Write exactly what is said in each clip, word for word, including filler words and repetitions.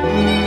Thank you.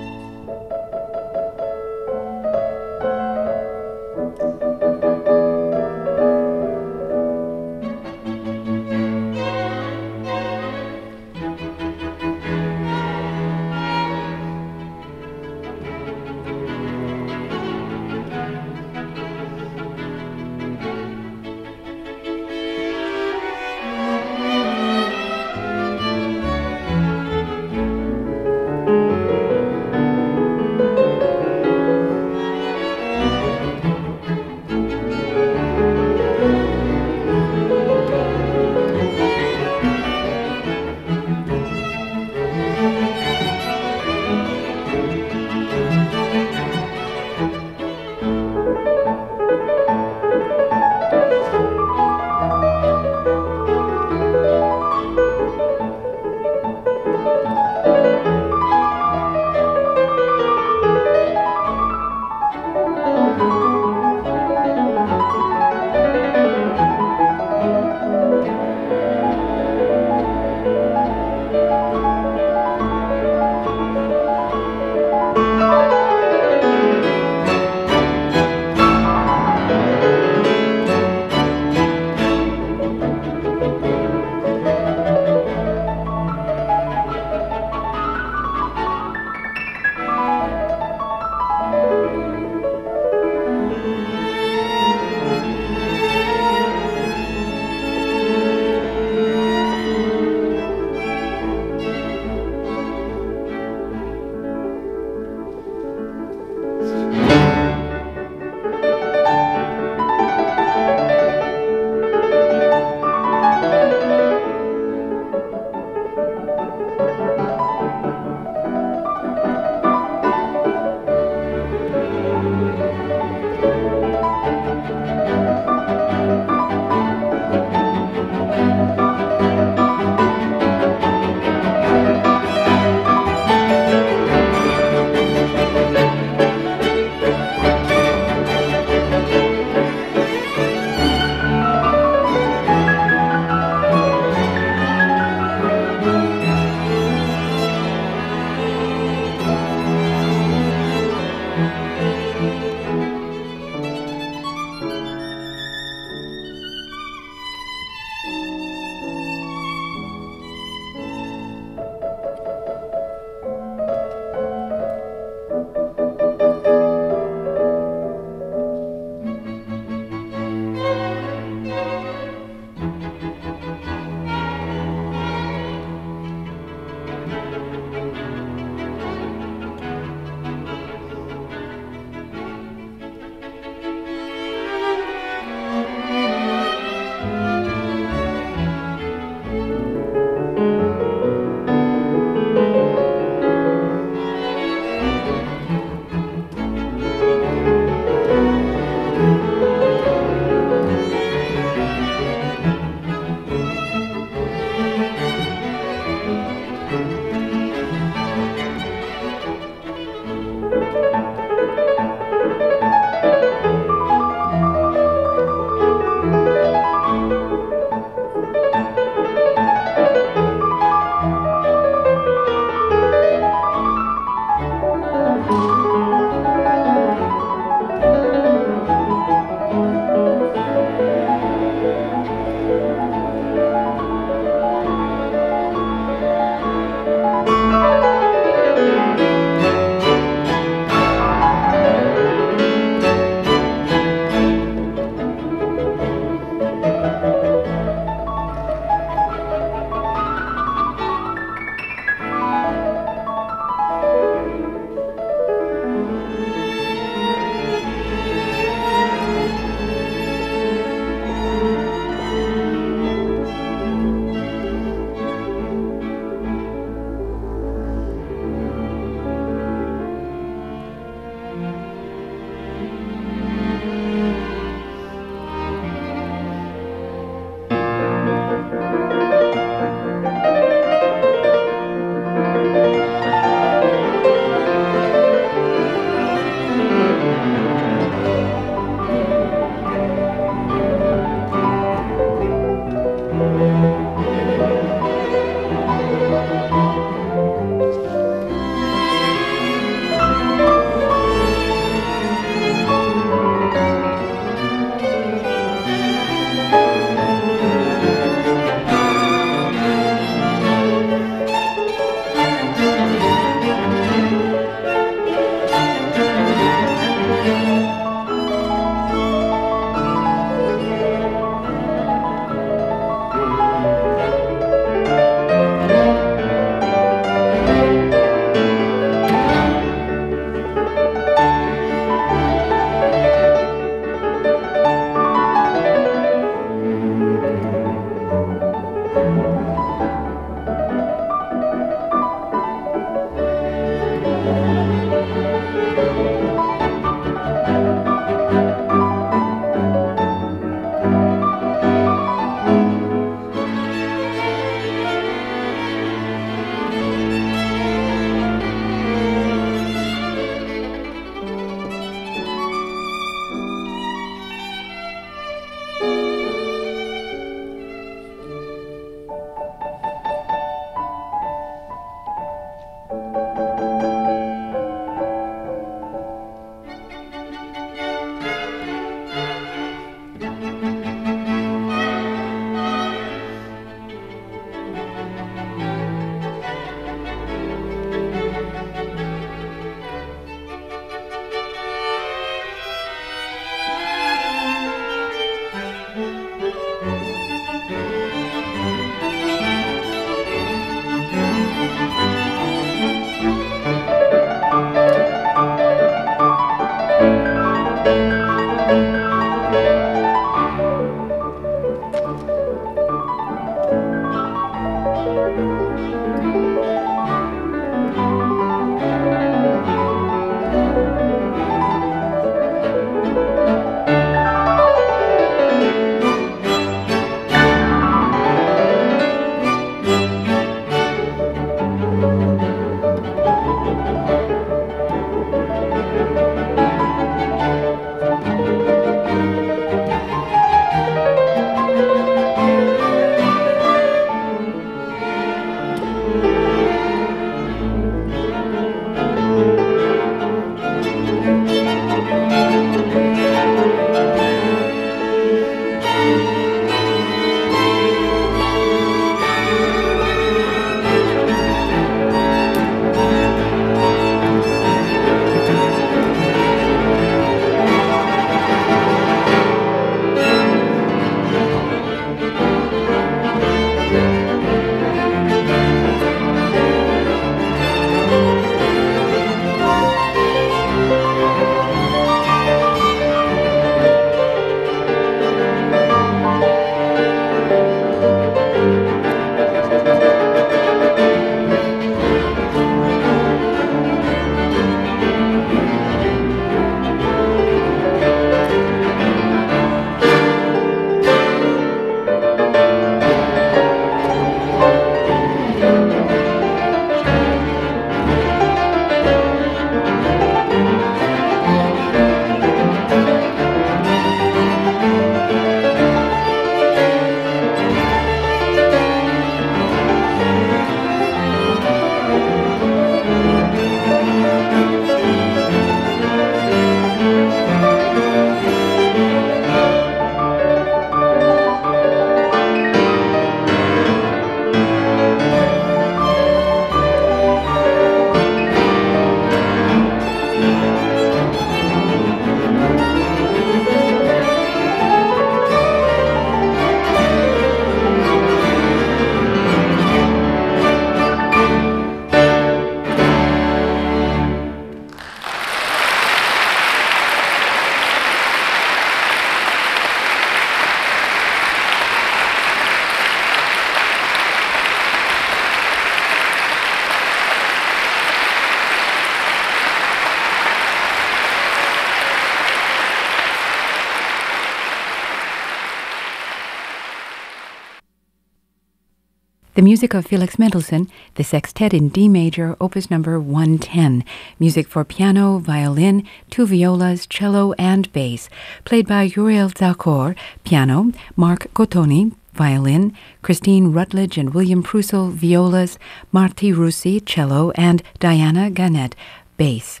The music of Felix Mendelssohn, the Sextet in D major, opus number one ten, music for piano, violin, two violas, cello, and bass, played by Uriel Tsachor, piano, Mark Gothóni, violin, Christine Rutledge and William Preucil, violas, Martti Rousi, cello, and Diana Gannett, bass.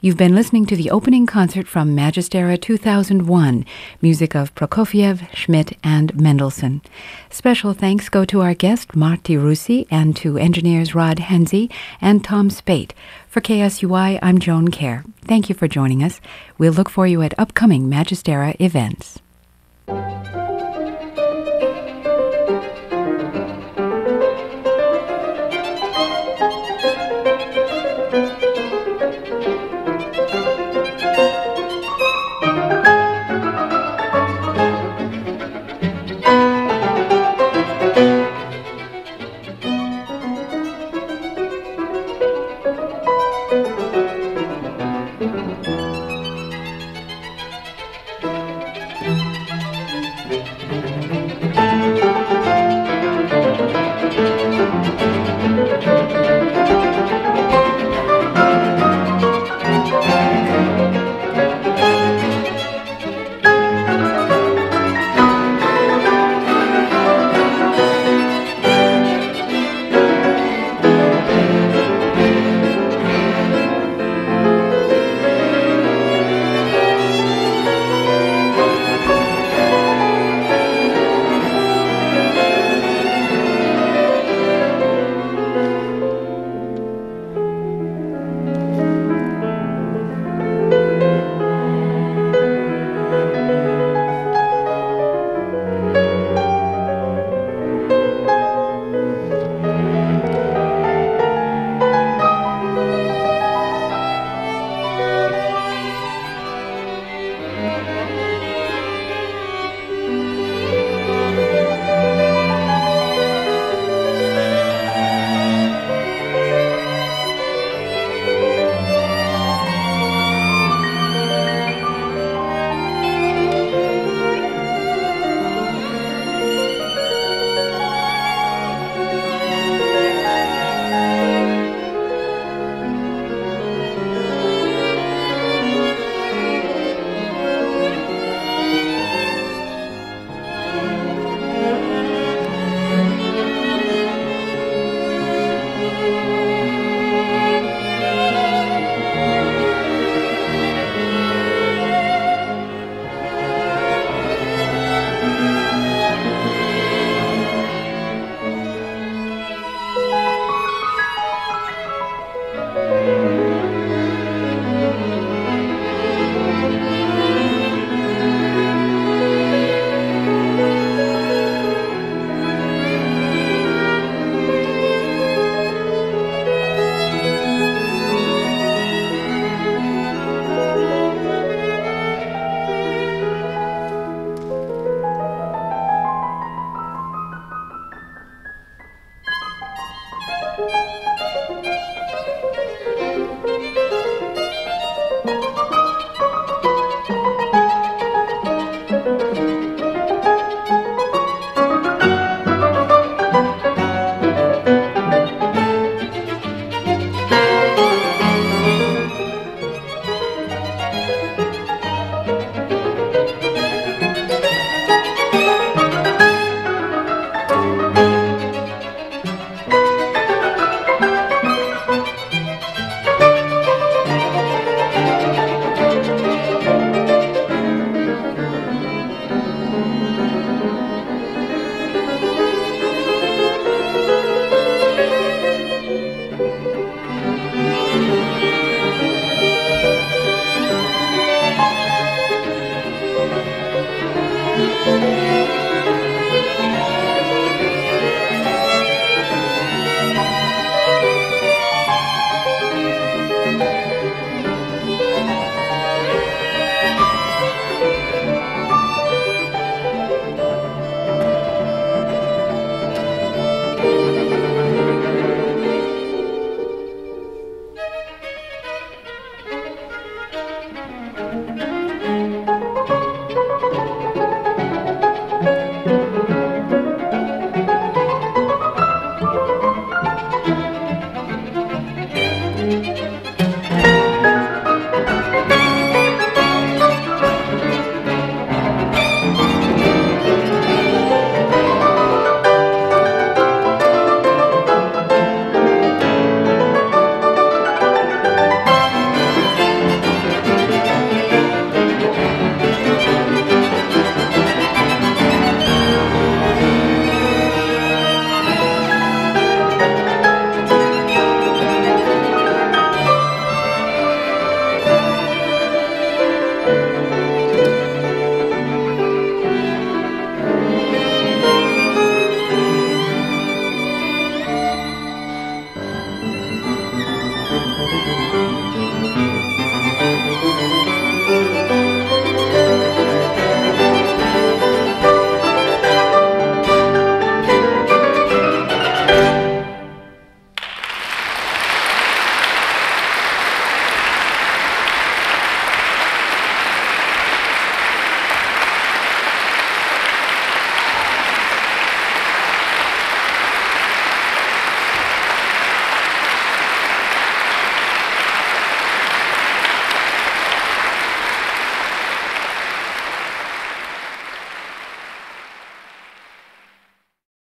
You've been listening to the opening concert from Magisterra two thousand one, music of Prokofiev, Schmidt, and Mendelssohn. Special thanks go to our guest, Martti Rousi, and to engineers Rod Henze and Tom Spate. For K S U I, I'm Joan Kerr. Thank you for joining us. We'll look for you at upcoming Magisterra events.